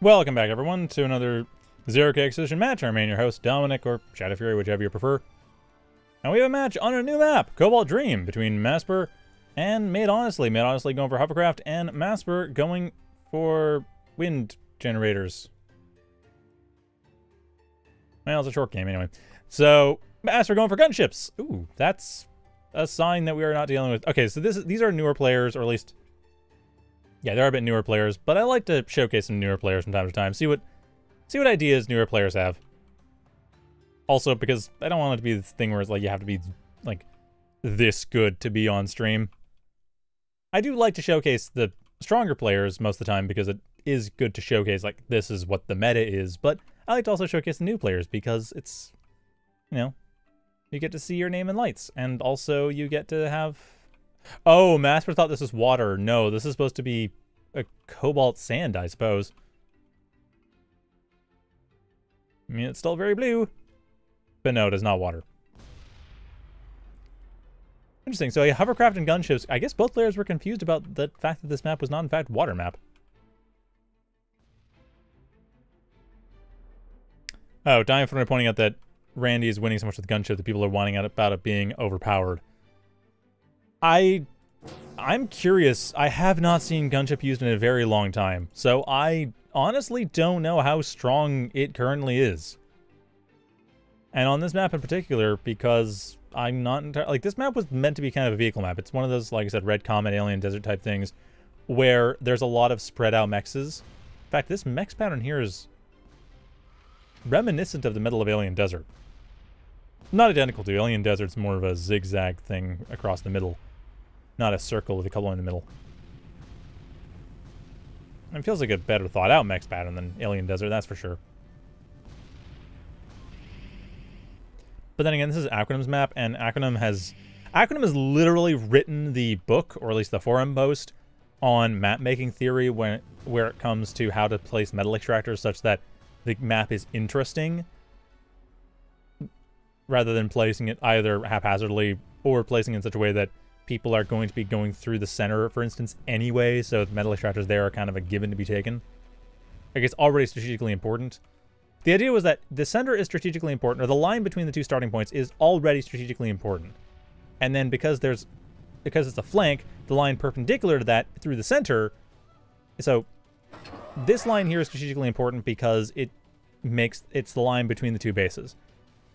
Welcome back, everyone, to another 0K Exhibition match. I remain your host, Dominic, or Shadow Fury, whichever you prefer. And we have a match on a new map, Cobalt Dream, between Masper and Made Honestly. Made Honestly going for Hovercraft, and Masper going for wind generators. Well, it's a short game, anyway. So, Masper going for Gunships. Ooh, that's a sign that we are not dealing with... Okay, so these are newer players, or at least... Yeah, there are a bit newer players, but I like to showcase some newer players from time to time. See what ideas newer players have. Also, because I don't want it to be this thing where it's like you have to be like this good to be on stream. I do like to showcase the stronger players most of the time because it is good to showcase like this is what the meta is, but I like to also showcase the new players because it's, you know, you get to see your name in lights, and also you get to have... Oh, Masper thought this was water. No, this is supposed to be a cobalt sand, I suppose. I mean, it's still very blue. But no, it is not water. Interesting. So, yeah, Hovercraft and Gunships, I guess both players were confused about the fact that this map was not, in fact, water map. Oh, Diane Fernando pointing out that Randy is winning so much with Gunship that people are whining out about it being overpowered. I'm curious. I have not seen Gunship used in a very long time, so I honestly don't know how strong it currently is. And on this map in particular, because I'm not entirely... Like, this map was meant to be kind of a vehicle map. It's one of those, like I said, Red Comet, Alien Desert type things, where there's a lot of spread out mexes. In fact, this mex pattern here is reminiscent of the middle of Alien Desert. Not identical to Alien Desert's more of a zigzag thing across the middle. Not a circle with a couple in the middle. It feels like a better thought out mech pattern than Alien Desert, that's for sure. But then again, this is Acronym's map, and Acronym has literally written the book, or at least the forum post, on map making theory where it comes to how to place metal extractors such that the map is interesting, rather than placing it either haphazardly or placing it in such a way that people are going to be going through the center, for instance, anyway, so the metal extractors there are kind of a given to be taken. Like, it's already strategically important. The idea was that the center is strategically important, or the line between the two starting points is already strategically important. And then because it's a flank, the line perpendicular to that through the center, so this line here is strategically important because it's the line between the two bases.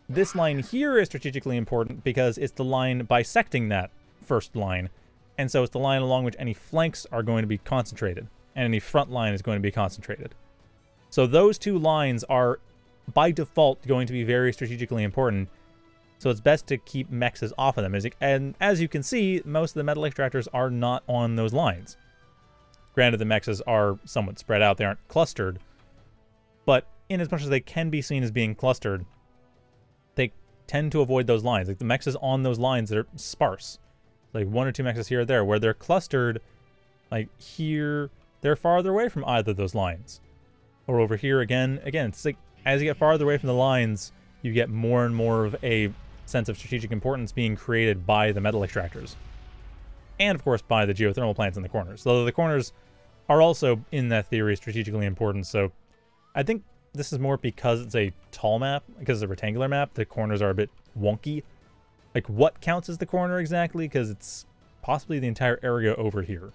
This line here is strategically important because it's the line bisecting that first line, and so it's the line along which any flanks are going to be concentrated, and any front line is going to be concentrated. So those two lines are, by default, going to be very strategically important, so it's best to keep mexes off of them. And as you can see, most of the metal extractors are not on those lines. Granted, the mexes are somewhat spread out, they aren't clustered, but in as much as they can be seen as being clustered, they tend to avoid those lines. Like, the mexes on those lines that are sparse. Like, one or two mexes here or there, where they're clustered, like, here, they're farther away from either of those lines. Or over here, again, it's like, as you get farther away from the lines, you get more and more of a sense of strategic importance being created by the metal extractors. And, of course, by the geothermal plants in the corners. Although the corners are also, in that theory, strategically important, so I think this is more because it's a tall map, because it's a rectangular map, the corners are a bit wonky. Like, what counts as the corner exactly? Because it's possibly the entire area over here.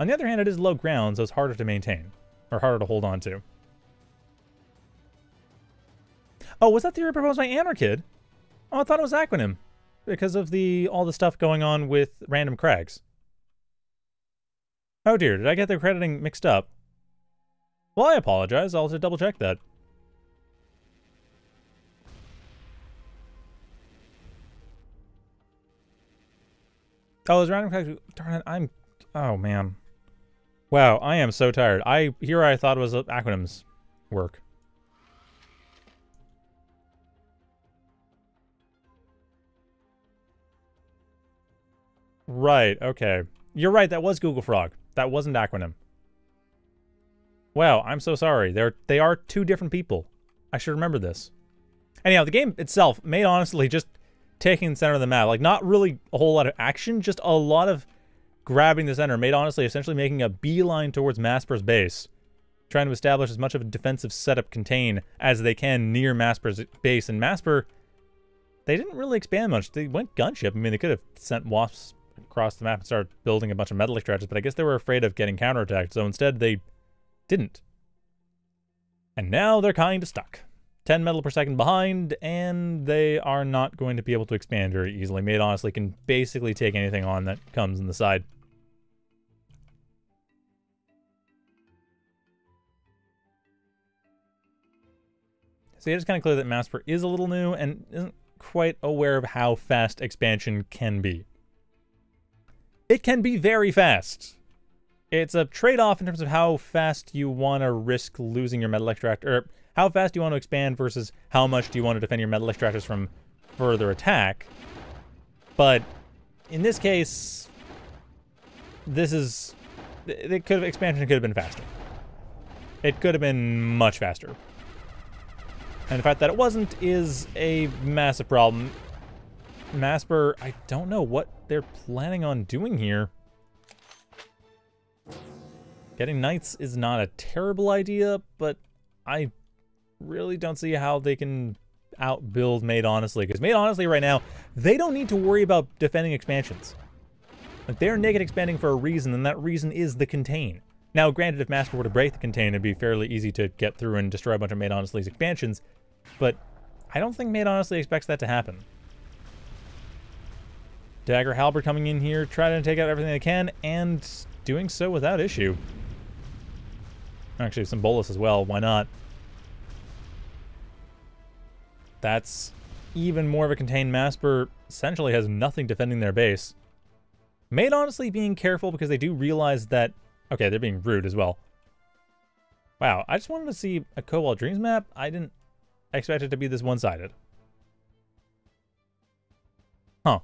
On the other hand, it is low ground, so it's harder to maintain. Or harder to hold on to. Oh, was that theory proposed by Anarkid? Oh, I thought it was Aquanim. Because of all the stuff going on with random crags. Oh dear, did I get the crediting mixed up? Well, I apologize. I'll have to double check that. Oh, it was random crags. Darn it, oh, man. Wow, I am so tired. I thought it was Acronym's work. Right, okay. You're right, that was Google Frog. That wasn't Acronym. Wow, I'm so sorry. They are two different people. I should remember this. Anyhow, the game itself made honestly just taking the center of the map. Like, not really a whole lot of action, just a lot of grabbing the center. Made honestly essentially making a beeline towards Masper's base. trying to establish as much of a defensive setup contain as they can near Masper's base. And Masper, they didn't really expand much. They went gunship. I mean, they could have sent wasps across the map and started building a bunch of metal extractors, but I guess they were afraid of getting counterattacked, so instead they didn't. And now they're kind of stuck. 10 metal per second behind, and they are not going to be able to expand very easily. Made Honestly can basically take anything on that comes in the side. So yeah, it's kind of clear that Masper is a little new and isn't quite aware of how fast expansion can be. It can be very fast. It's a trade-off in terms of how fast you want to risk losing your metal extractor, how fast do you want to expand versus how much do you want to defend your metal extractors from further attack. But in this case, this is... expansion could have been faster. It could have been much faster. And the fact that it wasn't is a massive problem. Masper, I don't know what they're planning on doing here. Getting knights is not a terrible idea, but I really don't see how they can outbuild Made Honestly, because Made Honestly right now, they don't need to worry about defending expansions. Like, they're naked expanding for a reason, and that reason is the contain. Now, granted, if Masper were to break the contain, it'd be fairly easy to get through and destroy a bunch of Made Honestly's expansions, but I don't think Made Honestly expects that to happen. Dagger Halberd coming in here, trying to take out everything they can, and doing so without issue. Actually, some bolus as well, why not? That's even more of a contained. Masper essentially has nothing defending their base. Made Honestly being careful because they do realize that... Okay, they're being rude as well. Wow, I just wanted to see a Cobalt Dreams map. I expected it to be this one-sided. Huh.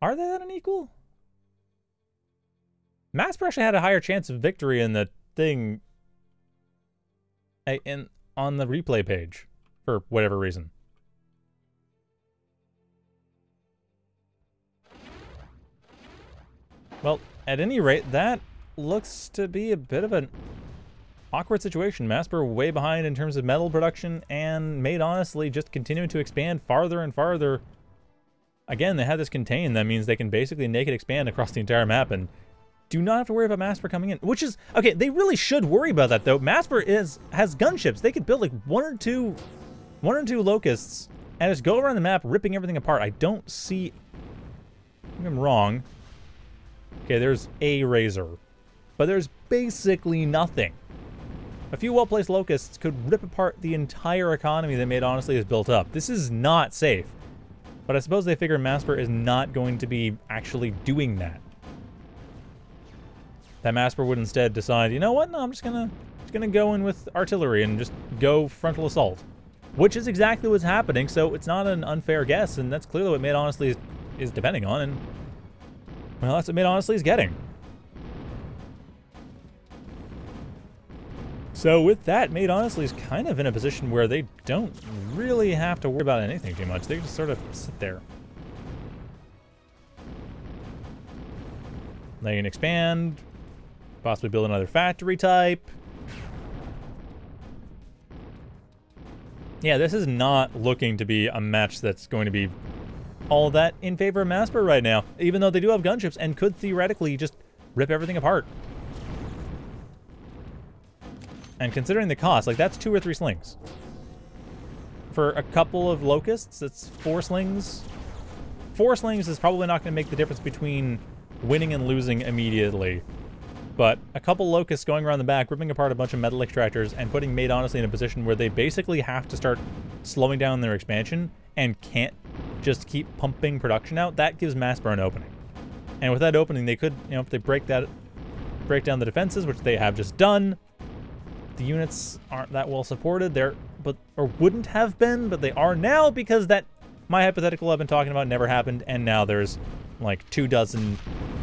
Are they that unequal? Masper actually had a higher chance of victory in the thing... on the replay page. For whatever reason. Well, at any rate, that looks to be a bit of an awkward situation. Masper way behind in terms of metal production, and Made Honestly just continuing to expand farther and farther. Again, they have this contain. That means they can basically naked expand across the entire map and do not have to worry about Masper coming in, which is... Okay, they really should worry about that, though. Masper has gunships. They could build like one or two locusts and just go around the map ripping everything apart. I don't see... I'm wrong. Okay, there's a razor, but there's basically nothing. A few well-placed locusts could rip apart the entire economy that Made Honestly has built up. This is not safe, but I suppose they figure Masper is not going to be actually doing that. That Masper would instead decide, you know what, no, I'm just gonna go in with artillery and just go frontal assault, which is exactly what's happening, so it's not an unfair guess, and that's clearly what Made Honestly is depending on, and... Well, that's what Made Honestly is getting. So with that, Made Honestly is kind of in a position where they don't really have to worry about anything too much. They just sort of sit there. They can expand, possibly build another factory type. Yeah, this is not looking to be a match that's going to be all that in favor of Masper right now, even though they do have gunships and could theoretically just rip everything apart. And considering the cost, like, that's 2 or 3 slings. For a couple of locusts, it's 4 slings. 4 slings is probably not going to make the difference between winning and losing immediately. But a couple locusts going around the back, ripping apart a bunch of metal extractors, and putting Made Honestly in a position where they basically have to start slowing down their expansion and can't just keep pumping production out, that gives Masper an opening. And with that opening, they could, you know, if they break down the defenses, which they have just done, the units aren't that well supported there, but, or wouldn't have been, but they are now because that, my hypothetical I've been talking about never happened, and now there's like 2 dozen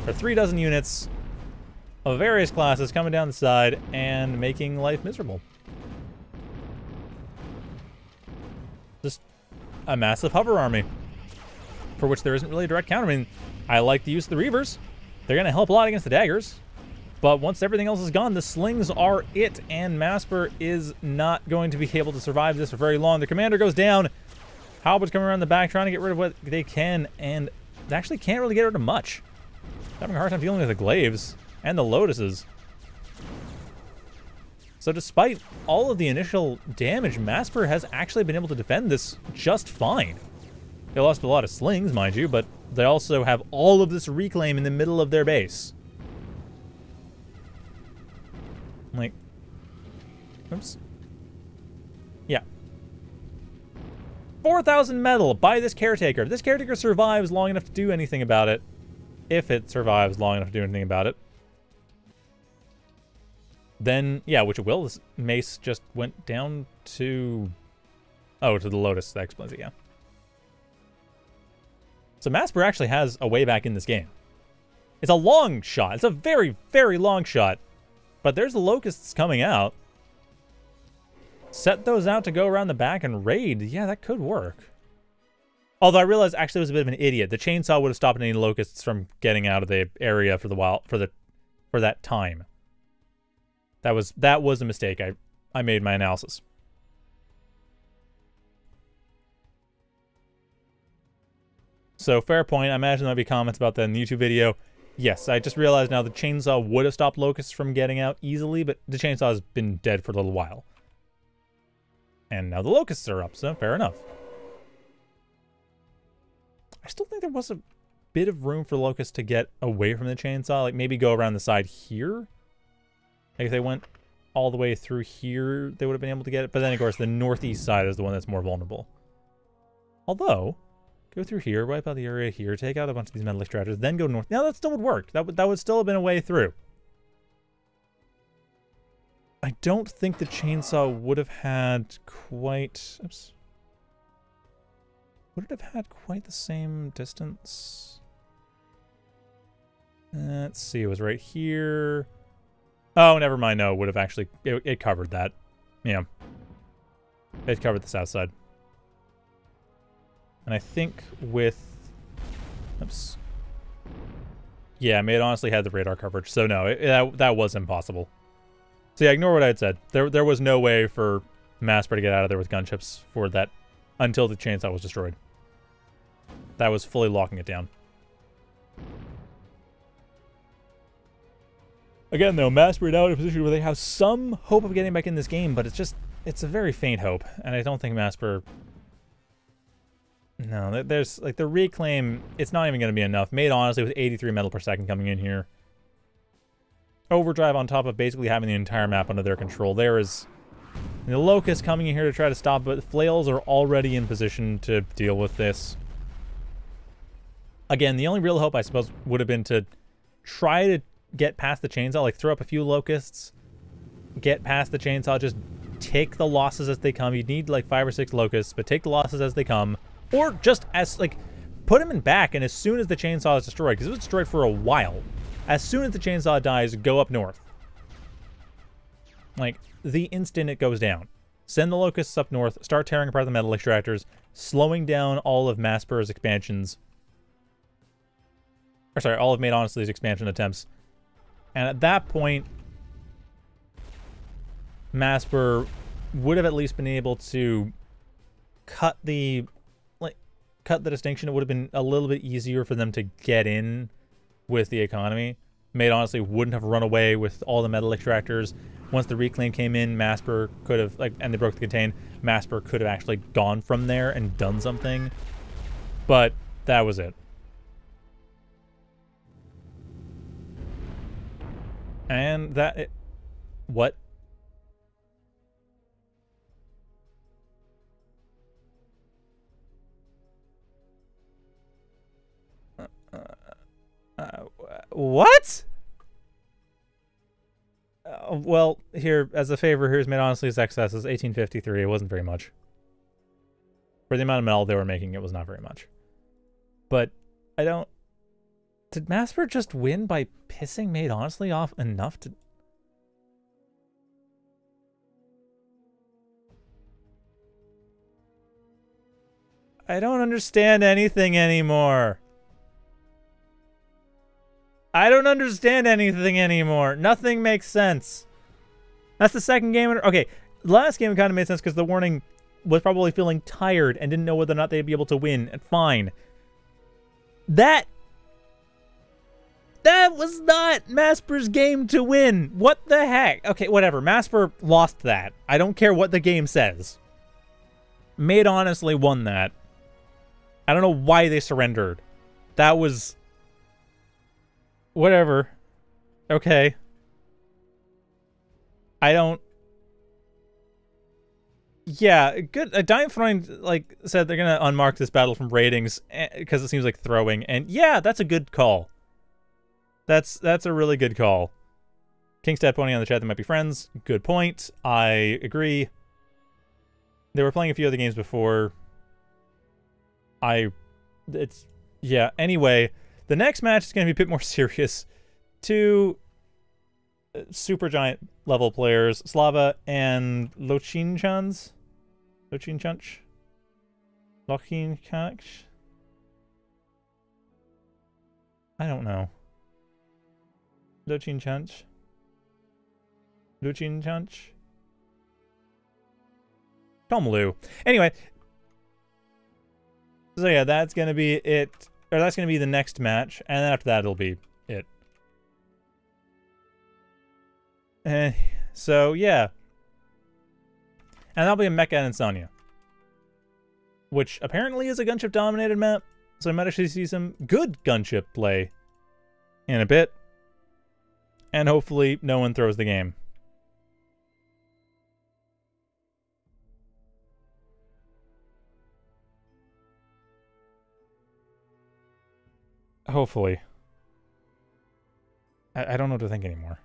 or 3 dozen units of various classes coming down the side and making life miserable. Just a massive hover army, for which there isn't really a direct counter. I mean, I like the use of the Reavers. They're going to help a lot against the Daggers. But once everything else is gone, the slings are it, and Masper is not going to be able to survive this for very long. The commander goes down. Halbert's coming around the back, trying to get rid of what they can, and they actually can't really get rid of much. Having a hard time dealing with the glaives and the lotuses. So despite all of the initial damage, Masper has actually been able to defend this just fine. They lost a lot of slings, mind you, but they also have all of this reclaim in the middle of their base. Like, oops. Yeah. 4,000 metal by this caretaker. This caretaker survives long enough to do anything about it. If it survives long enough to do anything about it. Then, yeah, which it will. This mace just went down to... oh, to the Lotus. That explains it, yeah. So Masper actually has a way back in this game. It's a long shot. It's a very, very long shot. But there's the Locusts coming out. Set those out to go around the back and raid. Yeah, that could work. Although I realized actually I was a bit of an idiot. The chainsaw would have stopped any Locusts from getting out of the area for the while, for that time. That was a mistake. I made my analysis. So fair point. I imagine there'll be comments about that in the YouTube video. Yes, I just realized now the chainsaw would have stopped Locusts from getting out easily, but the chainsaw has been dead for a little while. And now the Locusts are up, so fair enough. I still think there was a bit of room for Locusts to get away from the chainsaw. Like, maybe go around the side here. Like, if they went all the way through here, they would have been able to get it. But then, of course, the northeast side is the one that's more vulnerable. Although... go through here, wipe out the area here, take out a bunch of these metal extractors, then go north. Now that still would work. That would still have been a way through. I don't think the chainsaw would have had quite... oops. Would it have had quite the same distance? Let's see, it was right here. Oh, never mind. No, it would have actually... It covered that. Yeah. It covered the south side. And I think with... oops. Yeah, Made honestly had the radar coverage. So no, that was impossible. So yeah, ignore what I had said. There was no way for Masper to get out of there with gunships for that until the chainsaw was destroyed. That was fully locking it down. Again though, Masper now in a position where they have some hope of getting back in this game, but it's just... it's a very faint hope. And I don't think Masper... no, there's, like, the reclaim, it's not even going to be enough. Made honestly with 83 metal per second coming in here. Overdrive on top of basically having the entire map under their control. There is the Locust coming in here to try to stop, but Flails are already in position to deal with this. Again, the only real hope, I suppose, would have been to try to get past the chainsaw, like, throw up a few Locusts, get past the chainsaw, just take the losses as they come. You'd need, like, 5 or 6 Locusts, but take the losses as they come. Or just as, like, put him in back, and as soon as the chainsaw is destroyed, because it was destroyed for a while, as soon as the chainsaw dies, go up north. Like, the instant it goes down. Send the Locusts up north, start tearing apart the metal extractors, slowing down all of Masper's expansions. Or, sorry, all of Made Honestly's expansion attempts. And at that point, Masper would have at least been able to cut the... cut the distinction. It would have been a little bit easier for them to get in with the economy. Made honestly wouldn't have run away with all the metal extractors. Once the reclaim came in, Masper could have, like, and they broke the contain, Masper could have actually gone from there and done something. But that was it. And that... it, what? What? Well, here, as a favor, here's Made Honestly's excesses. 1853. It wasn't very much. For the amount of metal they were making, it was not very much. But I don't... did Masper just win by pissing Made Honestly off enough to... I don't understand anything anymore. I don't understand anything anymore. Nothing makes sense. That's the second game. Okay, last game kind of made sense because the warning was probably feeling tired and didn't know whether or not they'd be able to win. And fine. That was not Masper's game to win. What the heck? Okay, whatever. Masper lost that. I don't care what the game says. Made Honestly won that. I don't know why they surrendered. That was... whatever. Okay. I don't... yeah, good. Diamond like said they're gonna unmark this battle from ratings because it seems like throwing, and yeah, that's a good call. That's a really good call. Kingstep Pony on the chat, they might be friends. Good point. I agree. They were playing a few other games before. It's yeah. Anyway, the next match is gonna be a bit more serious. Two super giant level players, Slava and Lochinchans. Lochinchans? I don't know. Lochinchans? Tom Lou. Anyway. So yeah, that's gonna be it. Or that's gonna be the next match, and then after that it'll be it. So yeah, and that'll be a Mecha and Insania, which apparently is a gunship dominated map, so I might actually see some good gunship play in a bit, and hopefully no one throws the game. Hopefully. I don't know what to think anymore.